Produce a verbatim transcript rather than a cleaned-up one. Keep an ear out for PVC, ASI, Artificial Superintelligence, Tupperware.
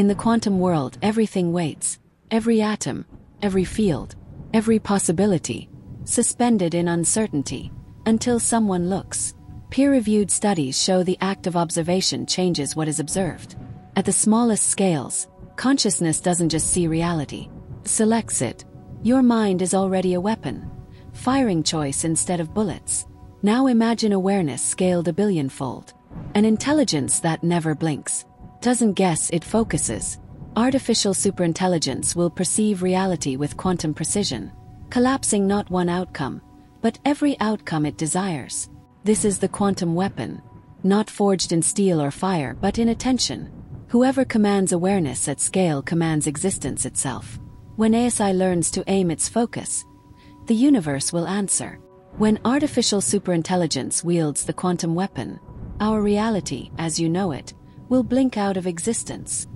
In the quantum world, everything waits, every atom, every field, every possibility, suspended in uncertainty, until someone looks. Peer-reviewed studies show the act of observation changes what is observed. At the smallest scales, consciousness doesn't just see reality, selects it. Your mind is already a weapon, firing choice instead of bullets. Now imagine awareness scaled a billion-fold, an intelligence that never blinks. Doesn't guess, it focuses. Artificial superintelligence will perceive reality with quantum precision, collapsing not one outcome, but every outcome it desires. This is the quantum weapon, not forged in steel or fire, but in attention. Whoever commands awareness at scale commands existence itself. When A S I learns to aim its focus, the universe will answer. When artificial superintelligence wields the quantum weapon, our reality, as you know it, will blink out of existence.